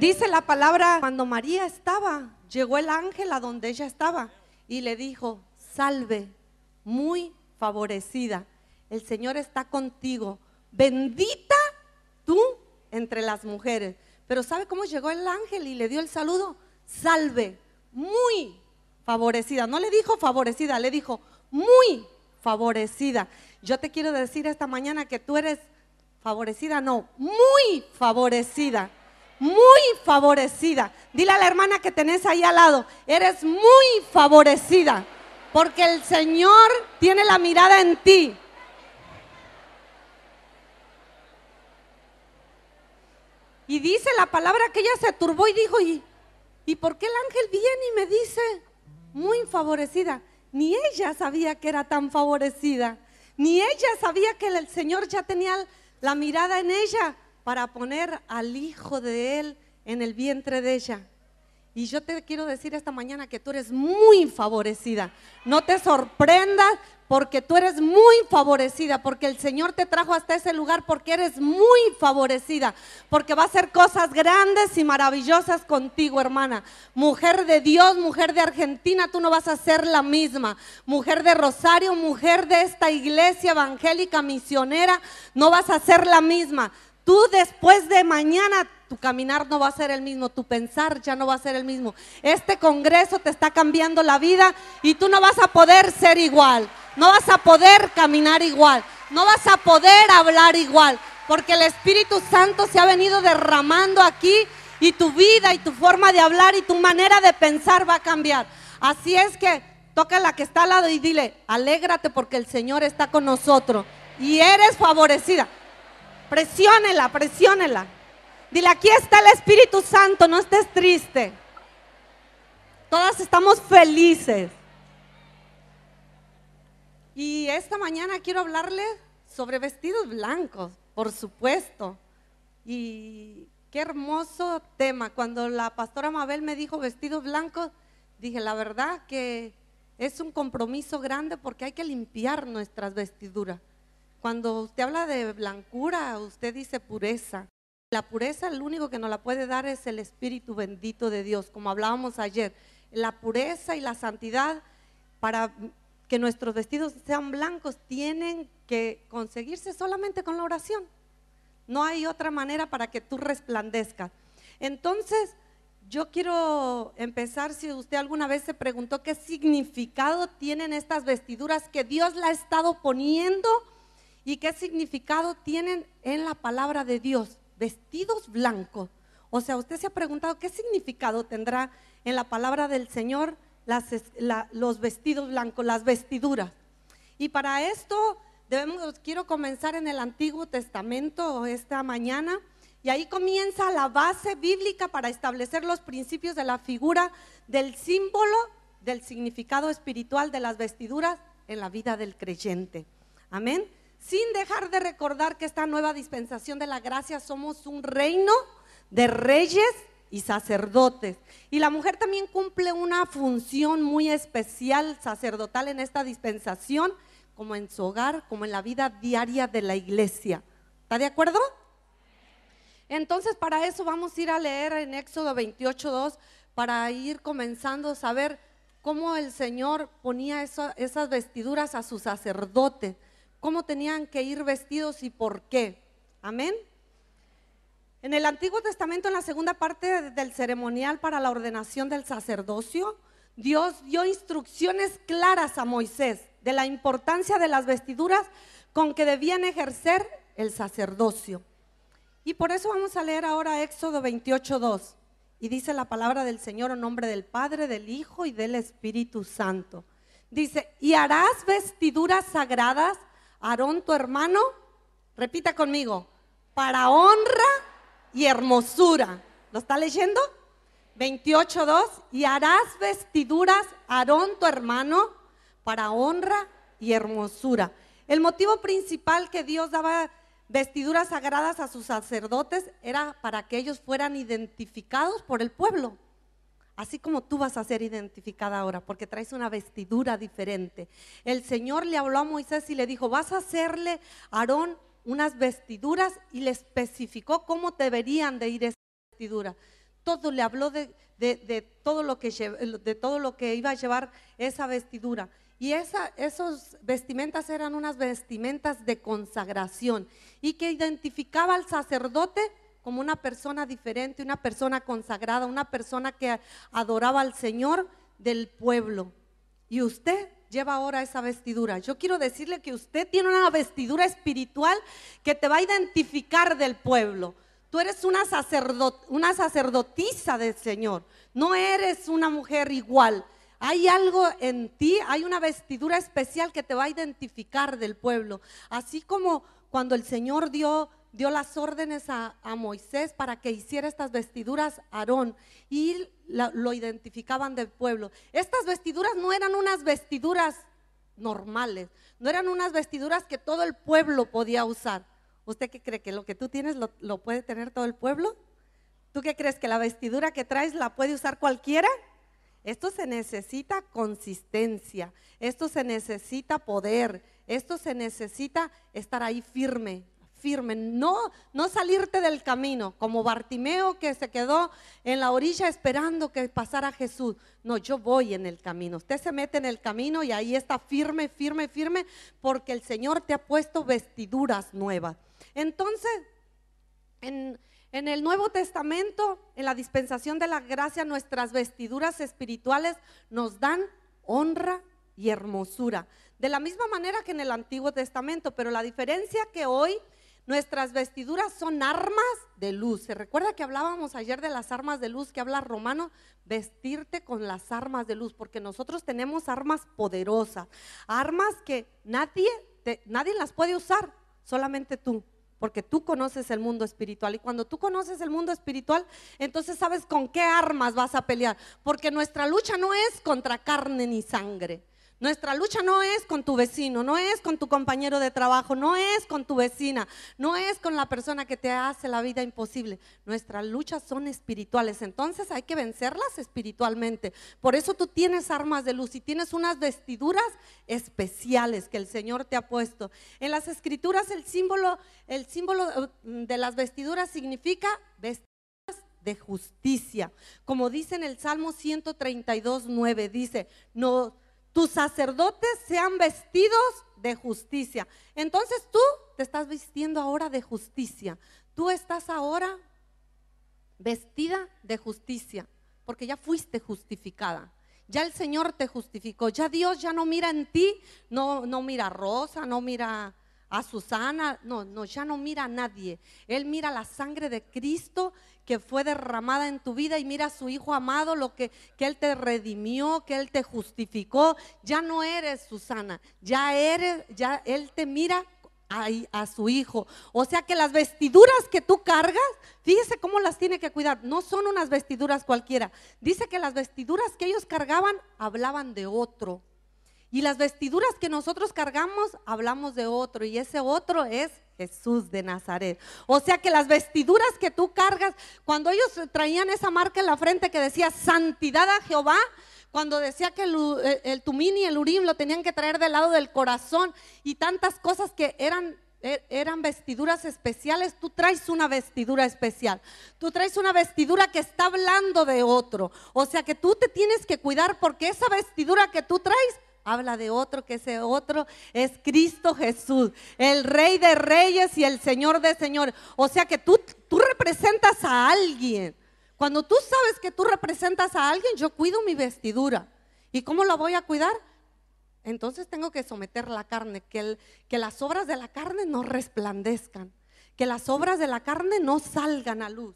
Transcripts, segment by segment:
Dice la palabra, cuando María estaba, llegó el ángel a donde ella estaba y le dijo: salve, muy favorecida, el Señor está contigo, bendita tú entre las mujeres. Pero ¿sabe cómo llegó el ángel y le dio el saludo? Salve, muy favorecida. No le dijo favorecida, le dijo muy favorecida. Yo te quiero decir esta mañana que tú eres favorecida, no, muy favorecida. Muy favorecida. Dile a la hermana que tenés ahí al lado: eres muy favorecida, porque el Señor tiene la mirada en ti. Y dice la palabra que ella se turbó y dijo: ¿Y por qué el ángel viene y me dice muy favorecida? Ni ella sabía que era tan favorecida, ni ella sabía que el Señor ya tenía la mirada en ella para poner al hijo de Él en el vientre de ella. Y yo te quiero decir esta mañana que tú eres muy favorecida. No te sorprendas, porque tú eres muy favorecida, porque el Señor te trajo hasta ese lugar porque eres muy favorecida, porque va a hacer cosas grandes y maravillosas contigo, hermana. Mujer de Dios, mujer de Argentina, tú no vas a ser la misma. Mujer de Rosario, mujer de esta iglesia evangélica misionera, no vas a ser la misma. Tú después de mañana, tu caminar no va a ser el mismo, tu pensar ya no va a ser el mismo. Este congreso te está cambiando la vida y tú no vas a poder ser igual, no vas a poder caminar igual, no vas a poder hablar igual, porque el Espíritu Santo se ha venido derramando aquí y tu vida y tu forma de hablar y tu manera de pensar va a cambiar. Así es que toca a la que está al lado y dile: alégrate porque el Señor está con nosotros y eres favorecida. Presiónela, presiónela. Dile: aquí está el Espíritu Santo, no estés triste. Todas estamos felices. Y esta mañana quiero hablarles sobre vestidos blancos, por supuesto. Y qué hermoso tema. Cuando la pastora Mabel me dijo vestidos blancos, dije: la verdad que es un compromiso grande, porque hay que limpiar nuestras vestiduras. Cuando usted habla de blancura, usted dice pureza. La pureza, el único que nos la puede dar es el Espíritu bendito de Dios, como hablábamos ayer. La pureza y la santidad, para que nuestros vestidos sean blancos, tienen que conseguirse solamente con la oración. No hay otra manera para que tú resplandezcas. Entonces, yo quiero empezar, si usted alguna vez se preguntó qué significado tienen estas vestiduras que Dios la ha estado poniendo, y qué significado tienen en la palabra de Dios, vestidos blancos. O sea, usted se ha preguntado qué significado tendrá en la palabra del Señor los vestidos blancos, las vestiduras. Y para esto quiero comenzar en el Antiguo Testamento esta mañana, y ahí comienza la base bíblica para establecer los principios de la figura del símbolo, del significado espiritual de las vestiduras en la vida del creyente. Amén. Sin dejar de recordar que esta nueva dispensación de la gracia somos un reino de reyes y sacerdotes. Y la mujer también cumple una función muy especial sacerdotal en esta dispensación, como en su hogar, como en la vida diaria de la iglesia. ¿Está de acuerdo? Entonces, para eso vamos a ir a leer en Éxodo 28:2, para ir comenzando a saber cómo el Señor ponía esas vestiduras a sus sacerdotes, cómo tenían que ir vestidos y por qué. Amén. En el Antiguo Testamento, en la segunda parte del ceremonial para la ordenación del sacerdocio, Dios dio instrucciones claras a Moisés de la importancia de las vestiduras con que debían ejercer el sacerdocio. Y por eso vamos a leer ahora Éxodo 28:2. Y dice la palabra del Señor: en nombre del Padre, del Hijo y del Espíritu Santo. Dice: y harás vestiduras sagradas, Aarón tu hermano, repita conmigo, para honra y hermosura. ¿Lo está leyendo? 28:2. Y harás vestiduras, Aarón tu hermano, para honra y hermosura. El motivo principal que Dios daba vestiduras sagradas a sus sacerdotes era para que ellos fueran identificados por el pueblo. Así como tú vas a ser identificada ahora, porque traes una vestidura diferente. El Señor le habló a Moisés y le dijo: vas a hacerle a Aarón unas vestiduras, y le especificó cómo deberían de ir esas vestiduras. todo le habló de todo lo que iba a llevar esa vestidura. Y esos vestimentas eran unas vestimentas de consagración y que identificaba al sacerdote como una persona diferente, una persona consagrada, una persona que adoraba al Señor del pueblo. Y usted lleva ahora esa vestidura. Yo quiero decirle que usted tiene una vestidura espiritual que te va a identificar del pueblo. Tú eres una sacerdotisa del Señor, no eres una mujer igual. Hay algo en ti, hay una vestidura especial que te va a identificar del pueblo. Así como cuando el Señor dio las órdenes a Moisés para que hiciera estas vestiduras, Aarón, y lo identificaban del pueblo. Estas vestiduras no eran unas vestiduras normales, no eran unas vestiduras que todo el pueblo podía usar. ¿Usted qué cree? ¿Que lo que tú tienes lo puede tener todo el pueblo? ¿Tú qué crees? ¿Que la vestidura que traes la puede usar cualquiera? Esto se necesita consistencia, esto se necesita poder, esto se necesita estar ahí firme, firme, no salirte del camino, como Bartimeo que se quedó en la orilla esperando que pasara Jesús. No, yo voy en el camino. Usted se mete en el camino y ahí está firme, firme, firme, porque el Señor te ha puesto vestiduras nuevas. Entonces, en el Nuevo Testamento, en la dispensación de la gracia, nuestras vestiduras espirituales nos dan honra y hermosura, de la misma manera que en el Antiguo Testamento, pero la diferencia que hoy nuestras vestiduras son armas de luz. ¿Se recuerda que hablábamos ayer de las armas de luz que habla Romanos? Vestirte con las armas de luz, porque nosotros tenemos armas poderosas, armas que nadie las puede usar, solamente tú, porque tú conoces el mundo espiritual. Y cuando tú conoces el mundo espiritual, entonces sabes con qué armas vas a pelear, porque nuestra lucha no es contra carne ni sangre. Nuestra lucha no es con tu vecino, no es con tu compañero de trabajo, no es con tu vecina, no es con la persona que te hace la vida imposible. Nuestras luchas son espirituales, entonces hay que vencerlas espiritualmente. Por eso tú tienes armas de luz y tienes unas vestiduras especiales que el Señor te ha puesto. En las Escrituras el símbolo de las vestiduras significa vestiduras de justicia. Como dice en el Salmo 132:9, dice: no, tus sacerdotes sean vestidos de justicia. Entonces tú te estás vistiendo ahora de justicia. Tú estás ahora vestida de justicia, porque ya fuiste justificada. Ya el Señor te justificó. Ya Dios ya no mira en ti, no mira a Rosa, no mira a Susana, no, ya no mira a nadie. Él mira la sangre de Cristo que fue derramada en tu vida y mira a su Hijo amado, lo que Él te redimió, que Él te justificó. Ya no eres Susana, ya Él te mira a su Hijo. O sea que las vestiduras que tú cargas, fíjese cómo las tiene que cuidar, no son unas vestiduras cualquiera. Dice que las vestiduras que ellos cargaban hablaban de otro. Y las vestiduras que nosotros cargamos, hablamos de otro, y ese otro es Jesús de Nazaret. O sea que las vestiduras que tú cargas, cuando ellos traían esa marca en la frente que decía santidad a Jehová, cuando decía que el Tumín y el Urim lo tenían que traer del lado del corazón y tantas cosas que eran vestiduras especiales, tú traes una vestidura especial, tú traes una vestidura que está hablando de otro. O sea que tú te tienes que cuidar porque esa vestidura que tú traes habla de otro, que ese otro es Cristo Jesús, el Rey de Reyes y el Señor de Señores. O sea que tú representas a alguien. Cuando tú sabes que tú representas a alguien, yo cuido mi vestidura. ¿Y cómo la voy a cuidar? Entonces tengo que someter la carne, que las obras de la carne no resplandezcan, que las obras de la carne no salgan a luz,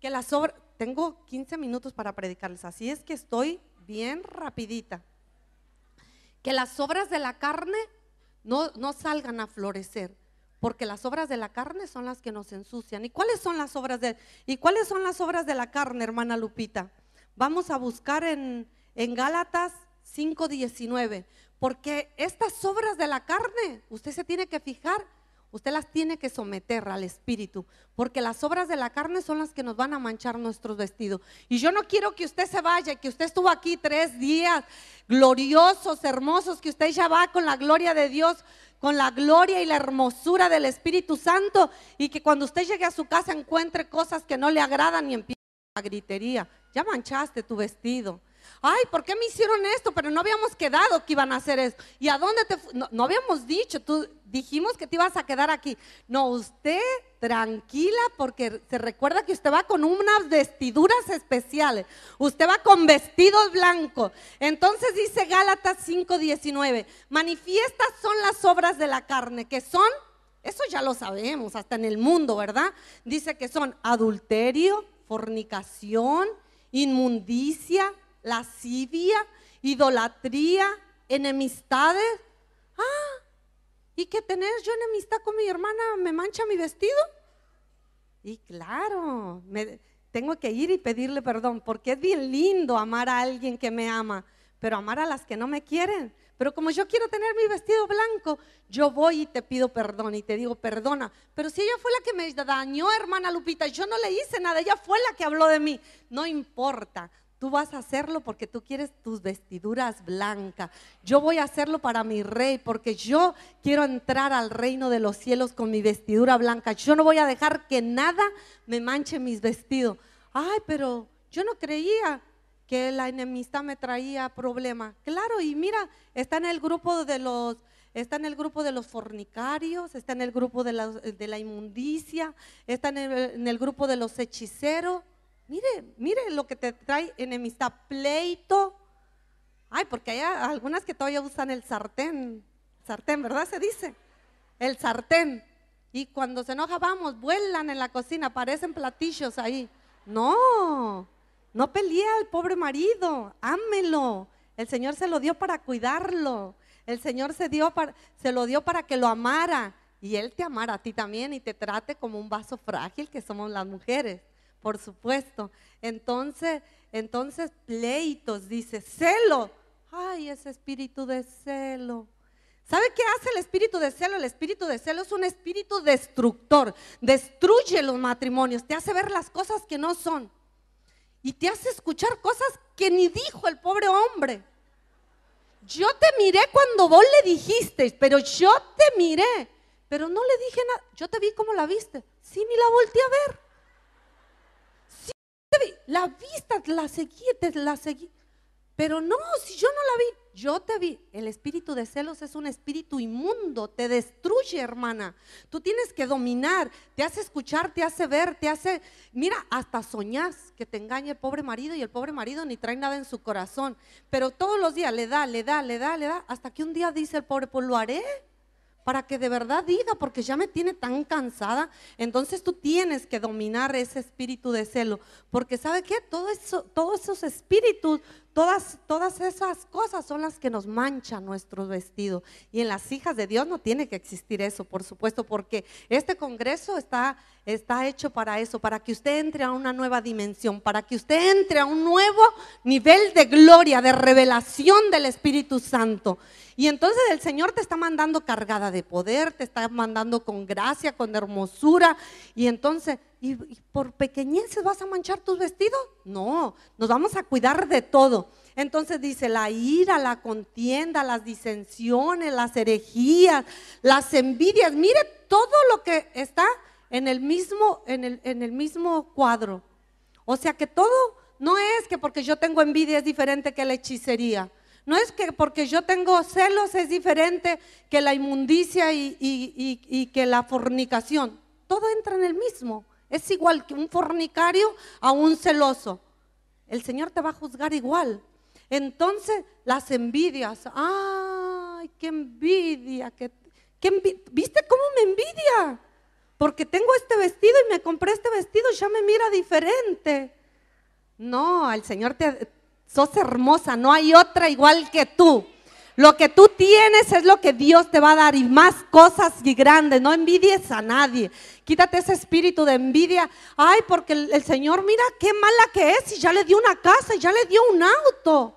que las obras... Tengo 15 minutos para predicarles, así es que estoy bien rapidita. Que las obras de la carne no salgan a florecer, porque las obras de la carne son las que nos ensucian. ¿Y cuáles son las obras de la carne, hermana Lupita? Vamos a buscar en Gálatas 5:19, porque estas obras de la carne, usted se tiene que fijar, usted las tiene que someter al Espíritu, porque las obras de la carne son las que nos van a manchar nuestros vestidos. Y yo no quiero que usted se vaya, que usted estuvo aquí 3 días gloriosos, hermosos, que usted ya va con la gloria de Dios, con la gloria y la hermosura del Espíritu Santo, y que cuando usted llegue a su casa encuentre cosas que no le agradan y empiece la gritería, ya manchaste tu vestido. Ay, ¿por qué me hicieron esto? Pero no habíamos quedado que iban a hacer esto. ¿Y a dónde te fuiste? No, no habíamos dicho, tú dijimos que te ibas a quedar aquí. No, usted tranquila, porque se recuerda que usted va con unas vestiduras especiales. Usted va con vestidos blancos. Entonces dice Gálatas 5:19, manifiestas son las obras de la carne, que son, eso ya lo sabemos, hasta en el mundo, ¿verdad? Dice que son adulterio, fornicación, inmundicia, lascivia, idolatría, enemistades. Ah, ¿y qué tener yo enemistad con mi hermana me mancha mi vestido? Y claro, tengo que ir y pedirle perdón, porque es bien lindo amar a alguien que me ama, pero amar a las que no me quieren. Pero como yo quiero tener mi vestido blanco, yo voy y te pido perdón y te digo, perdona, pero si ella fue la que me dañó, hermana Lupita, yo no le hice nada, ella fue la que habló de mí, no importa. Tú vas a hacerlo porque tú quieres tus vestiduras blancas. Yo voy a hacerlo para mi rey, porque yo quiero entrar al reino de los cielos con mi vestidura blanca. Yo no voy a dejar que nada me manche mis vestidos. Ay, pero yo no creía que la enemistad me traía problemas. Claro, y mira, está en el grupo de los fornicarios, está en el grupo de la inmundicia, está en el grupo de los hechiceros. Mire lo que te trae enemistad, pleito. Ay, porque hay algunas que todavía usan el sartén, ¿verdad? Se dice, el sartén. Y cuando se enoja, vamos, vuelan en la cocina, aparecen platillos ahí. No, no pelea al pobre marido, ámelo. El Señor se lo dio para cuidarlo. El Señor se lo dio para que lo amara. Y Él te amara a ti también y te trate como un vaso frágil que somos las mujeres. Por supuesto. Entonces pleitos, dice, celo. Ay, ese espíritu de celo. ¿Sabe qué hace el espíritu de celo? El espíritu de celo es un espíritu destructor. Destruye los matrimonios, te hace ver las cosas que no son y te hace escuchar cosas que ni dijo el pobre hombre. Yo te miré cuando vos le dijiste, pero yo te miré, pero no le dije nada. Yo te vi como la viste, sí, ni la volteé a ver. La vista, la seguí, pero no, si yo no la vi, yo te vi. El espíritu de celos es un espíritu inmundo, te destruye, hermana. Tú tienes que dominar, te hace escuchar, te hace ver, mira, hasta soñás que te engaña el pobre marido, y el pobre marido ni trae nada en su corazón, pero todos los días le da, hasta que un día dice el pobre, pues lo haré, para que de verdad diga, porque ya me tiene tan cansada. Entonces tú tienes que dominar ese espíritu de celo, porque ¿sabe qué? Todos esos espíritus, todas esas cosas son las que nos manchan nuestros vestidos, y en las hijas de Dios no tiene que existir eso, por supuesto, porque este congreso está hecho para eso, para que usted entre a una nueva dimensión, para que usted entre a un nuevo nivel de gloria, de revelación del Espíritu Santo. Y entonces el Señor te está mandando cargada de poder, te está mandando con gracia, con hermosura. Y entonces, ¿y por pequeñeces vas a manchar tus vestidos? No, nos vamos a cuidar de todo. Entonces dice, la ira, la contienda, las disensiones, las herejías, las envidias. Mire todo lo que está en el mismo cuadro. O sea que todo no es que porque yo tengo envidia es diferente que la hechicería. No es que porque yo tengo celos es diferente que la inmundicia y que la fornicación. Todo entra en el mismo. Es igual que un fornicario a un celoso. El Señor te va a juzgar igual. Entonces, las envidias. ¡Ay, qué envidia! ¿Viste cómo me envidia? Porque tengo este vestido y me compré este vestido, ya me mira diferente. No, el Señor sos hermosa, no hay otra igual que tú. Lo que tú tienes es lo que Dios te va a dar, y más cosas y grandes. No envidies a nadie. Quítate ese espíritu de envidia. Ay, porque el Señor, mira qué mala que es, y ya le dio una casa, y ya le dio un auto.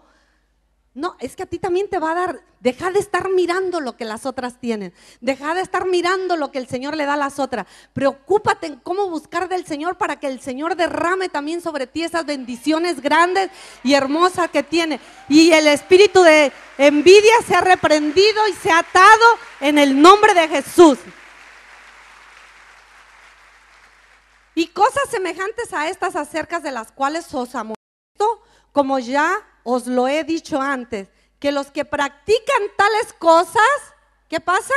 No, es que a ti también te va a dar. Deja de estar mirando lo que las otras tienen. Deja de estar mirando lo que el Señor le da a las otras. Preocúpate en cómo buscar del Señor, para que el Señor derrame también sobre ti esas bendiciones grandes y hermosas que tiene. Y el espíritu de envidia se ha reprendido y se ha atado en el nombre de Jesús. Y cosas semejantes a estas acerca de las cuales os amonesto, como ya os lo he dicho antes, que los que practican tales cosas, ¿qué pasa?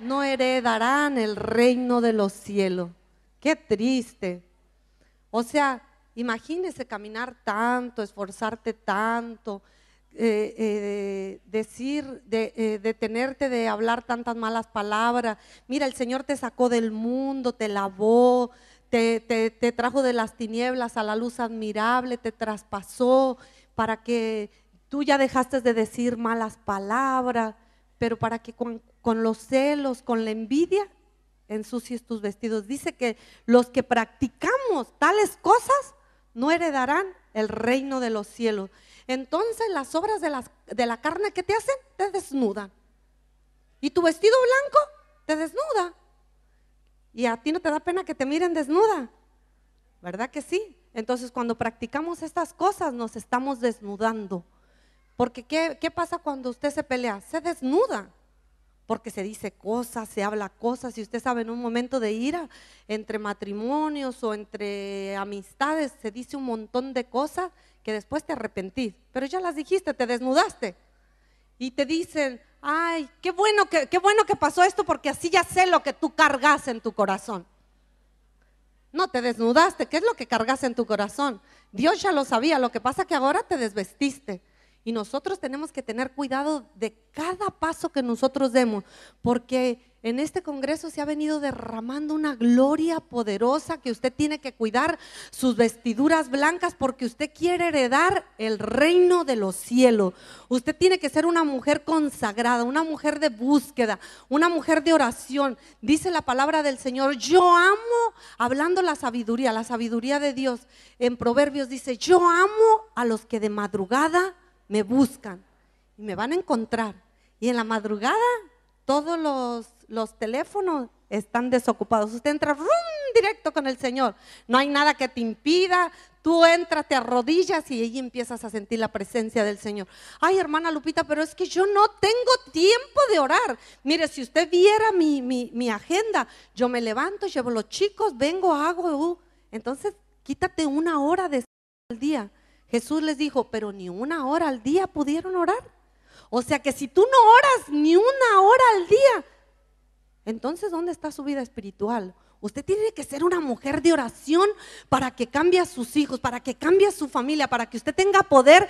No heredarán el reino de los cielos. Qué triste. O sea, imagínese caminar tanto, esforzarte tanto, decir, detenerte de hablar tantas malas palabras. Mira, el Señor te sacó del mundo, te lavó, te trajo de las tinieblas a la luz admirable, te traspasó para que tú ya dejaste de decir malas palabras, pero para que con los celos, con la envidia, ensucies tus vestidos. Dice que los que practicamos tales cosas no heredarán el reino de los cielos. Entonces las obras de la carne, ¿qué te hacen? Te desnudan. Y tu vestido blanco te desnuda. Y a ti no te da pena que te miren desnuda, ¿verdad que sí? Entonces cuando practicamos estas cosas nos estamos desnudando. Porque ¿qué pasa cuando usted se pelea? Se desnuda. Porque se dice cosas, se habla cosas, y usted sabe, en un momento de ira, entre matrimonios o entre amistades, se dice un montón de cosas que después te arrepentís, pero ya las dijiste, te desnudaste. Y te dicen, ay, qué bueno que pasó esto, porque así ya sé lo que tú cargas en tu corazón. No, te desnudaste. ¿Qué es lo que cargas en tu corazón? Dios ya lo sabía, lo que pasa que ahora te desvestiste. Y nosotros tenemos que tener cuidado de cada paso que nosotros demos, porque en este congreso se ha venido derramando una gloria poderosa, que usted tiene que cuidar sus vestiduras blancas porque usted quiere heredar el reino de los cielos. Usted tiene que ser una mujer consagrada, una mujer de búsqueda, una mujer de oración. Dice la palabra del Señor, yo amo, hablando la sabiduría de Dios. En Proverbios dice, yo amo a los que de madrugada me buscan y me van a encontrar. Y en la madrugada todos los teléfonos están desocupados. Usted entra directo con el Señor. No hay nada que te impida. Tú entras, te arrodillas y ahí empiezas a sentir la presencia del Señor. Ay, hermana Lupita, pero es que yo no tengo tiempo de orar. Mire, si usted viera mi agenda, yo me levanto, llevo los chicos, vengo, hago. Entonces, quítate una hora de al día. Jesús les dijo, pero ni una hora al día pudieron orar. O sea que si tú no oras ni una hora al día, entonces ¿dónde está su vida espiritual? Usted tiene que ser una mujer de oración para que cambie a sus hijos, para que cambie a su familia, para que usted tenga poder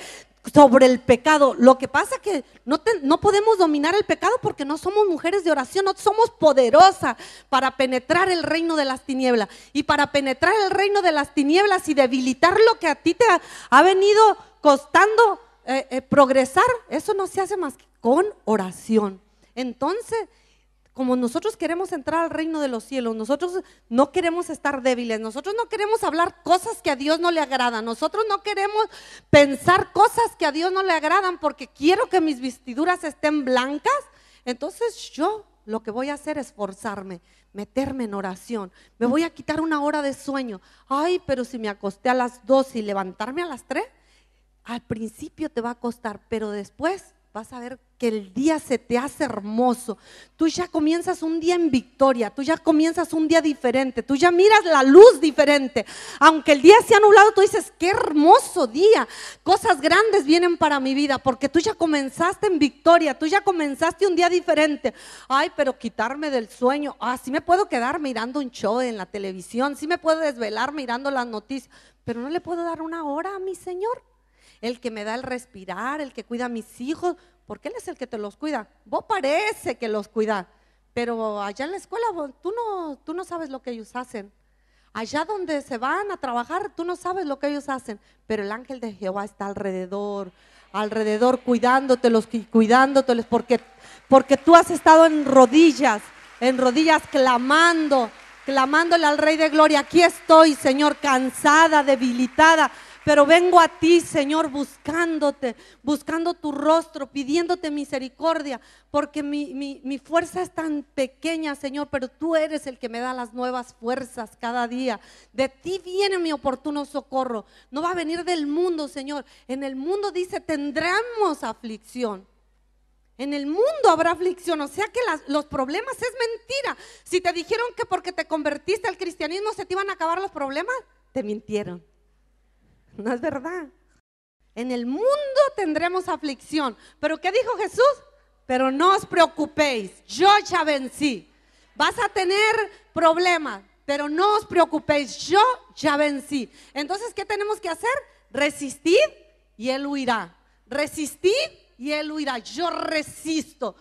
sobre el pecado. Lo que pasa es que no podemos dominar el pecado porque no somos mujeres de oración, no somos poderosas para penetrar el reino de las tinieblas. Y para penetrar el reino de las tinieblas y debilitar lo que a ti te ha venido costando progresar, eso no se hace más que con oración. Entonces, como nosotros queremos entrar al reino de los cielos, nosotros no queremos estar débiles, nosotros no queremos hablar cosas que a Dios no le agradan, nosotros no queremos pensar cosas que a Dios no le agradan, porque quiero que mis vestiduras estén blancas. Entonces yo lo que voy a hacer es esforzarme, meterme en oración, me voy a quitar una hora de sueño. Ay, pero si me acosté a las 2 y levantarme a las 3, al principio te va a costar, pero después vas a ver que el día se te hace hermoso. Tú ya comienzas un día en victoria, tú ya comienzas un día diferente, tú ya miras la luz diferente. Aunque el día sea nublado, tú dices, qué hermoso día, cosas grandes vienen para mi vida, porque tú ya comenzaste en victoria, tú ya comenzaste un día diferente. Ay, pero quitarme del sueño, sí me puedo quedar mirando un show en la televisión, sí me puedo desvelar mirando las noticias, pero no le puedo dar una hora a mi Señor. El que me da el respirar, el que cuida a mis hijos, porque Él es el que te los cuida. Vos parece que los cuida, pero allá en la escuela tú no sabes lo que ellos hacen. Allá donde se van a trabajar, tú no sabes lo que ellos hacen, pero el ángel de Jehová está alrededor cuidándotelos, porque tú has estado en rodillas clamándole al Rey de Gloria. Aquí estoy, Señor, cansada, debilitada, pero vengo a ti, Señor, buscándote, buscando tu rostro, pidiéndote misericordia, porque mi fuerza es tan pequeña, Señor, pero tú eres el que me da las nuevas fuerzas cada día. De ti viene mi oportuno socorro, no va a venir del mundo, Señor. En el mundo dice, tendremos aflicción. En el mundo habrá aflicción, o sea que los problemas es mentira. Si te dijeron que porque te convertiste al cristianismo se te iban a acabar los problemas, te mintieron. No es verdad. En el mundo tendremos aflicción, pero ¿qué dijo Jesús? Pero no os preocupéis, yo ya vencí. Vas a tener problemas, pero no os preocupéis, yo ya vencí. Entonces, ¿qué tenemos que hacer? Resistir y Él huirá. Resistir y Él huirá. Yo resisto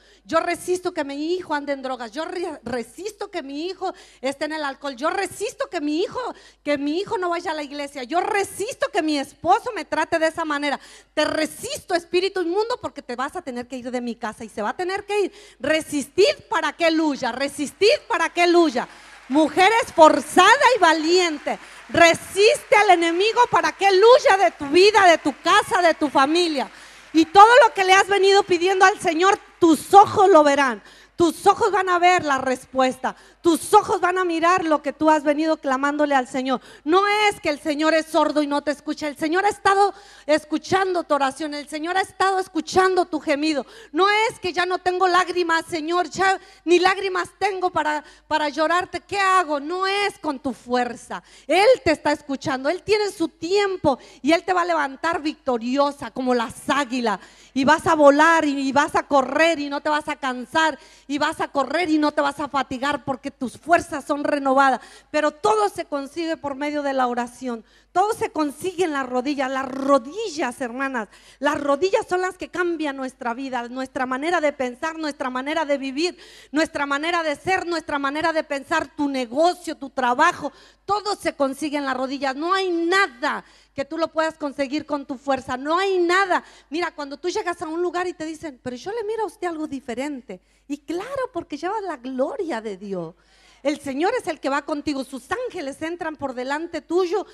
que mi hijo ande en drogas, yo resisto que mi hijo esté en el alcohol, yo resisto que mi hijo no vaya a la iglesia, yo resisto que mi esposo me trate de esa manera. Te resisto, espíritu inmundo, porque te vas a tener que ir de mi casa y se va a tener que ir. Resistid para que Él huya, resistid para que Él huya. Mujer esforzada y valiente, resiste al enemigo para que Él huya de tu vida, de tu casa, de tu familia. Y todo lo que le has venido pidiendo al Señor, tus ojos lo verán. Tus ojos van a ver la respuesta. Tus ojos van a mirar lo que tú has venido clamándole al Señor. No es que el Señor es sordo y no te escucha. El Señor ha estado escuchando tu oración. El Señor ha estado escuchando tu gemido. No es que ya no tengo lágrimas, Señor, ya ni lágrimas tengo para llorarte. ¿Qué hago? No es con tu fuerza. Él te está escuchando. Él tiene su tiempo y Él te va a levantar victoriosa como las águilas. Y vas a volar y vas a correr y no te vas a cansar. Y vas a correr y no te vas a fatigar porque tus fuerzas son renovadas. Pero todo se consigue por medio de la oración. Todo se consigue en las rodillas. Las rodillas, hermanas, las rodillas son las que cambian nuestra vida, nuestra manera de pensar, nuestra manera de vivir, nuestra manera de ser, nuestra manera de pensar, tu negocio, tu trabajo. Todo se consigue en las rodillas. No hay nada que tú lo puedas conseguir con tu fuerza. No hay nada. Mira, cuando tú llegas a un lugar y te dicen, pero yo le miro a usted algo diferente. Y claro, porque llevas la gloria de Dios. El Señor es el que va contigo. Sus ángeles entran por delante tuyo,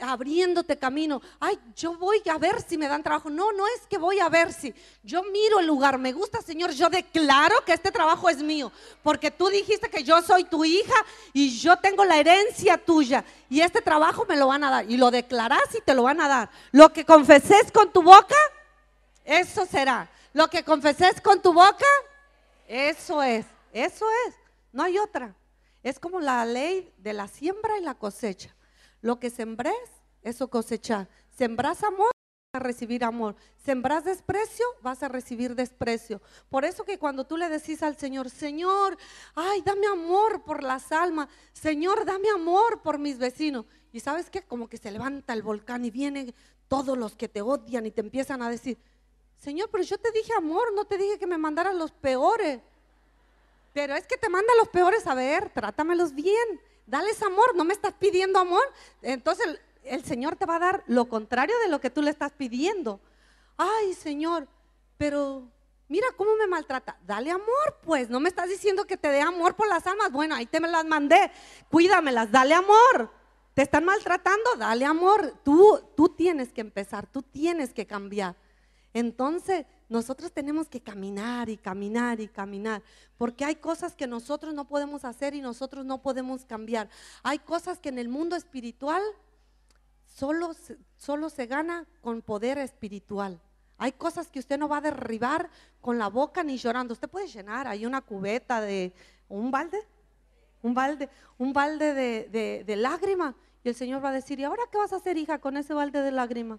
abriéndote camino. Ay, yo voy a ver si me dan trabajo. No, no es que voy a ver si. Yo miro el lugar, me gusta, Señor. Yo declaro que este trabajo es mío, porque tú dijiste que yo soy tu hija y yo tengo la herencia tuya. Y este trabajo me lo van a dar. Y lo declarás y te lo van a dar. Lo que confeses con tu boca, eso será. Lo que confeses con tu boca, eso es. Eso es. No hay otra. Es como la ley de la siembra y la cosecha. Lo que sembrás, eso cosechás. Sembrás amor, vas a recibir amor. Sembrás desprecio, vas a recibir desprecio. Por eso que cuando tú le decís al Señor, Señor, ay, dame amor por las almas. Señor, dame amor por mis vecinos. Y ¿sabes qué? Como que se levanta el volcán y vienen todos los que te odian y te empiezan a decir, Señor, pero yo te dije amor, no te dije que me mandaran los peores. Pero es que te manda los peores a ver, trátamelos bien, dales amor, no me estás pidiendo amor. Entonces el Señor te va a dar lo contrario de lo que tú le estás pidiendo. Ay, Señor, pero mira cómo me maltrata. Dale amor, pues, no me estás diciendo que te dé amor por las almas. Bueno, ahí te me las mandé, cuídamelas, dale amor. Te están maltratando, dale amor. Tú tienes que empezar, tú tienes que cambiar. Entonces nosotros tenemos que caminar y caminar y caminar, porque hay cosas que nosotros no podemos hacer y nosotros no podemos cambiar. Hay cosas que en el mundo espiritual solo se gana con poder espiritual. Hay cosas que usted no va a derribar con la boca ni llorando. Usted puede llenar ahí una cubeta de un balde de lágrimas y el Señor va a decir, ¿y ahora qué vas a hacer, hija, con ese balde de lágrimas?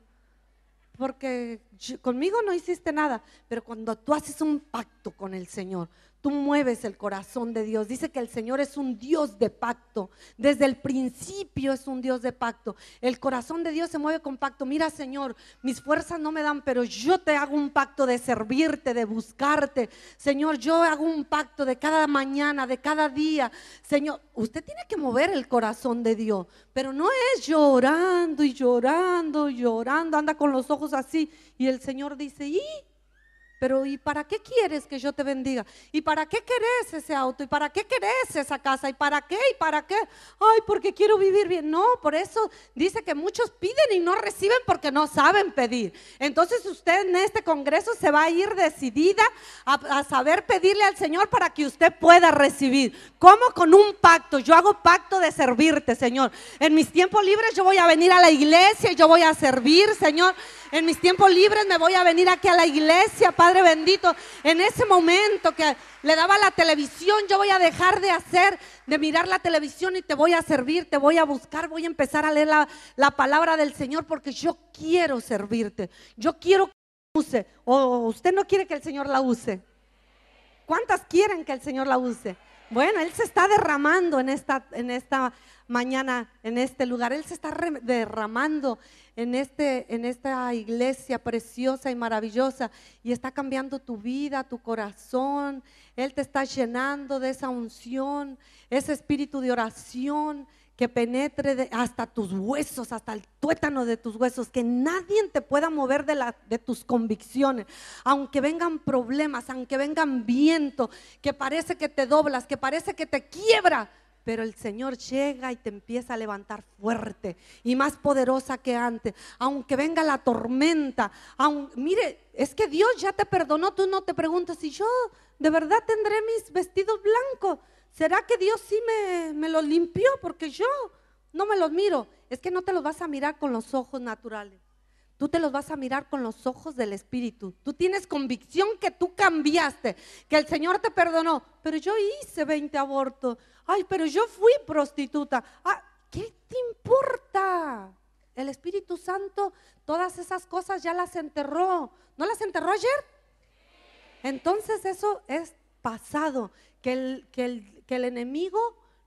Porque conmigo no hiciste nada. Pero cuando tú haces un pacto con el Señor, tú mueves el corazón de Dios. Dice que el Señor es un Dios de pacto. Desde el principio es un Dios de pacto. El corazón de Dios se mueve con pacto. Mira, Señor, mis fuerzas no me dan, pero yo te hago un pacto de servirte, de buscarte. Señor, yo hago un pacto de cada mañana, de cada día. Señor, usted tiene que mover el corazón de Dios. Pero no es llorando y llorando, llorando. Anda con los ojos así. Y el Señor dice, pero ¿y para qué quieres que yo te bendiga? ¿Y para qué querés ese auto? ¿Y para qué querés esa casa? ¿Y para qué? ¿Y para qué? Ay, porque quiero vivir bien. No, por eso dice que muchos piden y no reciben porque no saben pedir. Entonces usted en este congreso se va a ir decidida a saber pedirle al Señor para que usted pueda recibir. ¿Cómo? Con un pacto. Yo hago pacto de servirte, Señor. En mis tiempos libres yo voy a venir a la iglesia y yo voy a servir, Señor. en mis tiempos libres me voy a venir aquí a la iglesia, Padre bendito. En ese momento que le daba la televisión, yo voy a dejar de mirar la televisión y te voy a servir, te voy a buscar, voy a empezar a leer la palabra del Señor, porque yo quiero servirte, yo quiero que la use. ¿O usted no quiere que el Señor la use? ¿Cuántas quieren que el Señor la use? Bueno, Él se está derramando en esta mañana, en este lugar. Él se está derramando en esta iglesia preciosa y maravillosa, y está cambiando tu vida, tu corazón. Él te está llenando de esa unción, ese espíritu de oración que penetre hasta tus huesos, hasta el tuétano de tus huesos, que nadie te pueda mover de tus convicciones, aunque vengan problemas, aunque vengan vientos, que parece que te doblas, que parece que te quiebra, pero el Señor llega y te empieza a levantar fuerte y más poderosa que antes, aunque venga la tormenta. Mire, es que Dios ya te perdonó, tú no te preguntas si yo de verdad tendré mis vestidos blancos. ¿Será que Dios sí me los limpió? Porque yo no me los miro. Es que no te los vas a mirar con los ojos naturales. Tú te los vas a mirar con los ojos del Espíritu. Tú tienes convicción que tú cambiaste, que el Señor te perdonó. Pero yo hice 20 abortos. Ay, pero yo fui prostituta. Ah, ¿qué te importa? El Espíritu Santo todas esas cosas ya las enterró. ¿No las enterró ayer? Entonces eso es pasado. Que el enemigo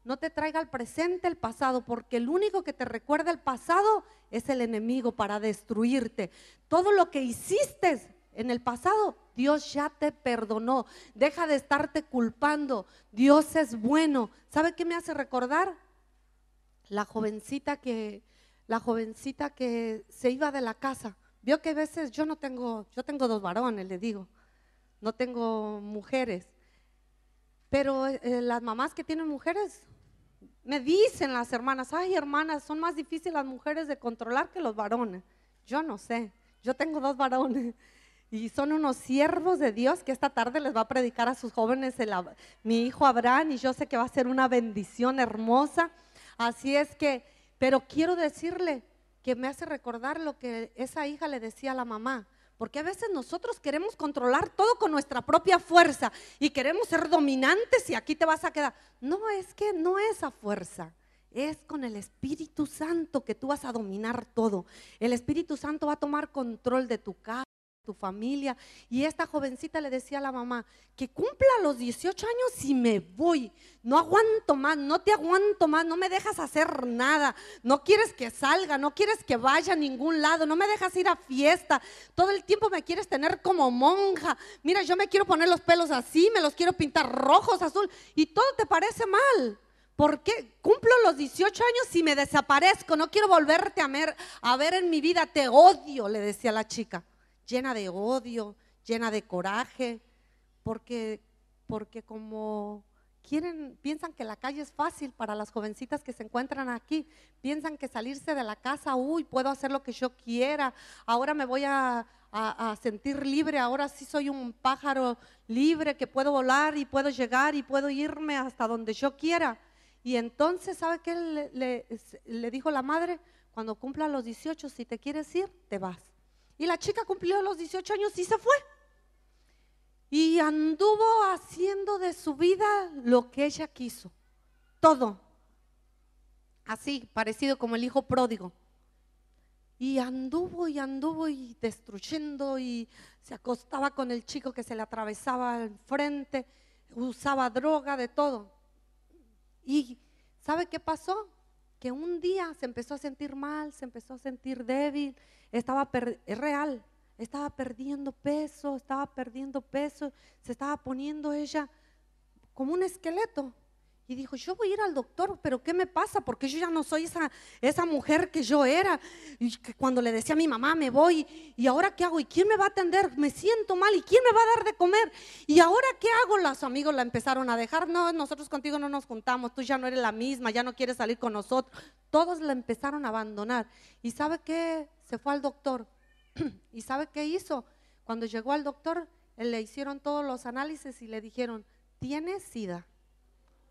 no te traiga al presente el pasado, porque el único que te recuerda el pasado es el enemigo para destruirte. Todo lo que hiciste en el pasado, Dios ya te perdonó. Deja de estarte culpando. Dios es bueno. ¿Sabe qué me hace recordar? La jovencita que se iba de la casa. Vio que a veces yo tengo 2 varones, le digo, no tengo mujeres. Pero las mamás que tienen mujeres, me dicen las hermanas, ay hermanas, son más difíciles las mujeres de controlar que los varones. Yo no sé, yo tengo 2 varones y son unos siervos de Dios que esta tarde les va a predicar a sus jóvenes mi hijo Abraham, y yo sé que va a ser una bendición hermosa. Así es que, pero quiero decirle que me hace recordar lo que esa hija le decía a la mamá. Porque a veces nosotros queremos controlar todo con nuestra propia fuerza y queremos ser dominantes y aquí te vas a quedar. No, es que no es a fuerza, es con el Espíritu Santo que tú vas a dominar todo. El Espíritu Santo va a tomar control de tu casa, de tu familia. Y esta jovencita le decía a la mamá, que cumpla los 18 años y me voy. No aguanto más, no te aguanto más, no me dejas hacer nada, no quieres que salga, no quieres que vaya a ningún lado, no me dejas ir a fiesta, todo el tiempo me quieres tener como monja. Mira, yo me quiero poner los pelos así, me los quiero pintar rojos, azul, y todo te parece mal. ¿Por qué? Cumplo los 18 años y me desaparezco, no quiero volverte a ver en mi vida, te odio, le decía la chica, llena de odio, llena de coraje, porque como... piensan que la calle es fácil para las jovencitas que se encuentran aquí, piensan que salirse de la casa, uy, puedo hacer lo que yo quiera, ahora me voy a sentir libre, ahora sí soy un pájaro libre que puedo volar y puedo llegar y puedo irme hasta donde yo quiera. Y entonces, ¿sabe qué le dijo la madre? Cuando cumpla los 18, si te quieres ir, te vas. Y la chica cumplió los 18 años y se fue. Y anduvo haciendo de su vida lo que ella quiso, todo, así, parecido como el hijo pródigo. Y anduvo y destruyendo, y se acostaba con el chico que se le atravesaba al frente, usaba droga, de todo. Y ¿sabe qué pasó? Que un día se empezó a sentir mal, se empezó a sentir débil, estaba perdiendo peso, se estaba poniendo ella como un esqueleto. Y dijo, yo voy a ir al doctor, pero ¿qué me pasa? Porque yo ya no soy esa mujer que yo era, y que cuando le decía a mi mamá, me voy, ¿y ahora qué hago? ¿Y quién me va a atender? Me siento mal, ¿y quién me va a dar de comer? ¿Y ahora qué hago? Los amigos la empezaron a dejar, no, nosotros contigo no nos juntamos, tú ya no eres la misma, ya no quieres salir con nosotros. Todos la empezaron a abandonar. ¿Y sabe qué? Se fue al doctor. ¿Y sabe qué hizo? Cuando llegó al doctor, le hicieron todos los análisis y le dijeron, tiene SIDA.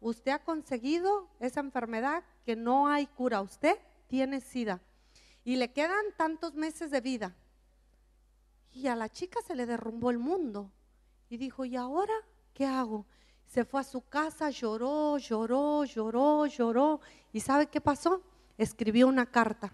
Usted ha conseguido esa enfermedad que no hay cura, usted tiene SIDA. Y le quedan tantos meses de vida. Y a la chica se le derrumbó el mundo. Y dijo, ¿y ahora qué hago? Se fue a su casa, lloró, lloró, lloró, lloró. ¿Y sabe qué pasó? Escribió una carta.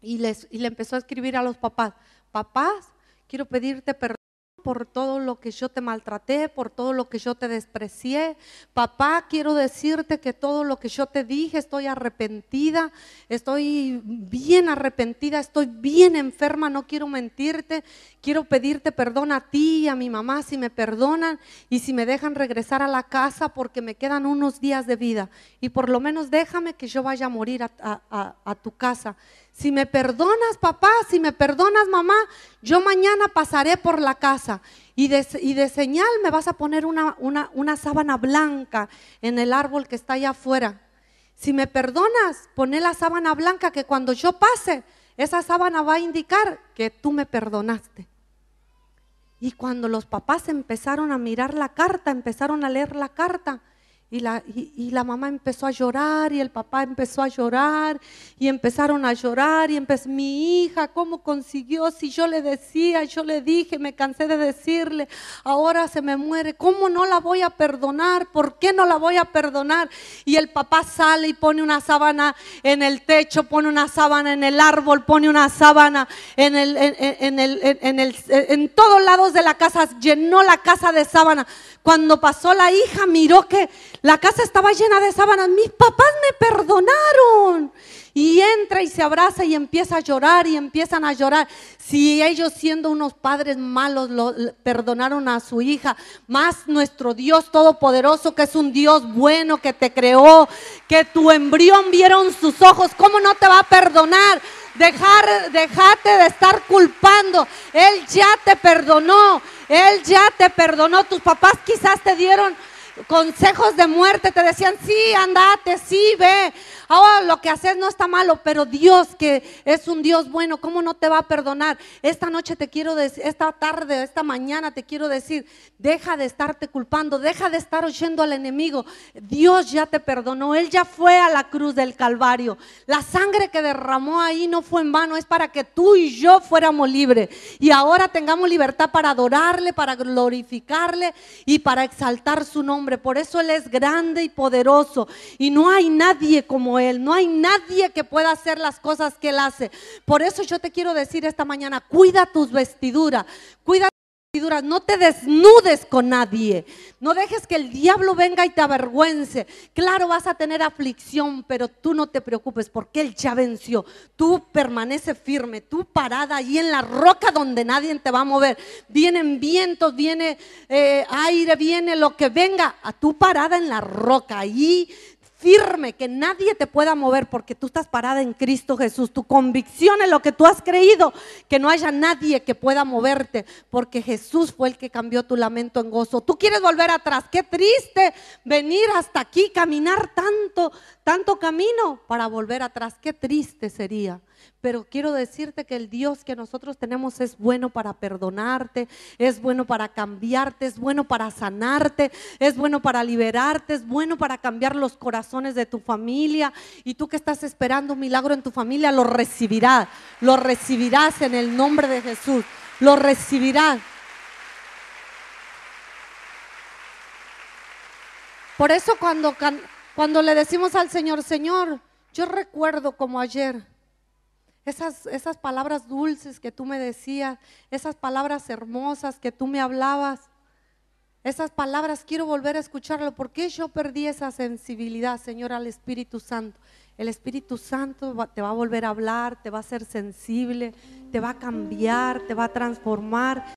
Y le empezó a escribir a los papás. Papás, quiero pedirte perdón por todo lo que yo te maltraté, por todo lo que yo te desprecié. Papá, quiero decirte que todo lo que yo te dije, estoy arrepentida, estoy bien arrepentida, estoy bien enferma, no quiero mentirte. Quiero pedirte perdón a ti y a mi mamá si me perdonan y si me dejan regresar a la casa porque me quedan unos días de vida. Y por lo menos déjame que yo vaya a morir a tu casa. Si me perdonas, papá, si me perdonas, mamá, yo mañana pasaré por la casa y de señal me vas a poner una sábana blanca en el árbol que está allá afuera. Si me perdonas, poné la sábana blanca que cuando yo pase, esa sábana va a indicar que tú me perdonaste. Y cuando los papás empezaron a mirar la carta, empezaron a leer la carta, y la mamá empezó a llorar y el papá empezó a llorar y empezaron a llorar y empezó, mi hija, ¿cómo consiguió? Si yo le decía, yo le dije, me cansé de decirle, ahora se me muere, ¿cómo no la voy a perdonar? ¿Por qué no la voy a perdonar? Y el papá sale y pone una sábana en el techo, pone una sábana en el árbol, pone una sábana en todos lados de la casa, llenó la casa de sábana. Cuando pasó la hija miró que la casa estaba llena de sábanas. Mis papás me perdonaron. Y entra y se abraza y empieza a llorar y empiezan a llorar. Si ellos siendo unos padres malos perdonaron a su hija, más nuestro Dios todopoderoso, que es un Dios bueno, que te creó, que tu embrión vieron sus ojos, ¿cómo no te va a perdonar? Déjate de estar culpando. Él ya te perdonó. Él ya te perdonó. Tus papás quizás te dieron consejos de muerte, te decían, sí, andate, sí, ve, ahora lo que haces no está malo, pero Dios, que es un Dios bueno, ¿cómo no te va a perdonar? Esta noche te quiero decir, esta tarde, esta mañana te quiero decir, deja de estarte culpando, deja de estar oyendo al enemigo. Dios ya te perdonó, Él ya fue a la cruz del Calvario, la sangre que derramó ahí no fue en vano, es para que tú y yo fuéramos libres, y ahora tengamos libertad para adorarle, para glorificarle y para exaltar su nombre. Por eso Él es grande y poderoso y no hay nadie como Él, no hay nadie que pueda hacer las cosas que Él hace. Por eso yo te quiero decir esta mañana, cuida tus vestiduras, no te desnudes con nadie, no dejes que el diablo venga y te avergüence. Claro, vas a tener aflicción, pero tú no te preocupes porque Él ya venció. Tú permanece firme, tú parada ahí en la roca donde nadie te va a mover. Vienen vientos, viene aire, viene lo que venga, a tú parada en la roca ahí firme, que nadie te pueda mover porque tú estás parada en Cristo Jesús. Tu convicción es lo que tú has creído, que no haya nadie que pueda moverte porque Jesús fue el que cambió tu lamento en gozo. Tú quieres volver atrás, qué triste venir hasta aquí, caminar tanto camino para volver atrás, qué triste sería. Pero quiero decirte que el Dios que nosotros tenemos es bueno para perdonarte, es bueno para cambiarte, es bueno para sanarte, es bueno para liberarte, es bueno para cambiar los corazones de tu familia. Y tú que estás esperando un milagro en tu familia, lo recibirás en el nombre de Jesús, lo recibirás. Por eso cuando le decimos al Señor, Señor, yo recuerdo como ayer, esas palabras dulces que tú me decías, esas palabras hermosas que tú me hablabas, esas palabras quiero volver a escucharlo. ¿Por qué yo perdí esa sensibilidad, Señor, al Espíritu Santo? El Espíritu Santo te va a volver a hablar, te va a hacer sensible, te va a cambiar, te va a transformar.